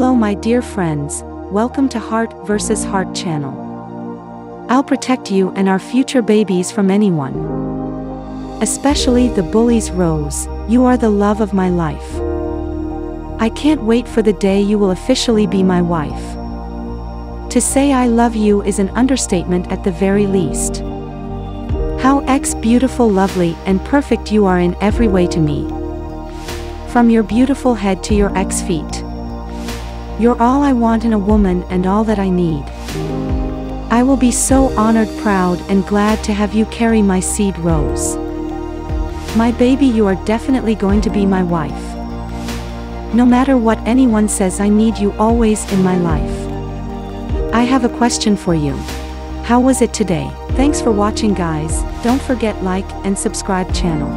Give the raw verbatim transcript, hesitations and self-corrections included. Hello my dear friends, welcome to Heart versus Heart channel. I'll protect you and our future babies from anyone. Especially the bullies. Rose, you are the love of my life. I can't wait for the day you will officially be my wife. To say I love you is an understatement at the very least. How ex beautiful, lovely, and perfect you are in every way to me. From your beautiful head to your ex feet. You're all I want in a woman and all that I need. I will be so honored, proud, and glad to have you carry my seed, Rose. My baby, you are definitely going to be my wife. No matter what anyone says, I need you always in my life. I have a question for you. How was it today? Thanks for watching guys, don't forget like and subscribe channel.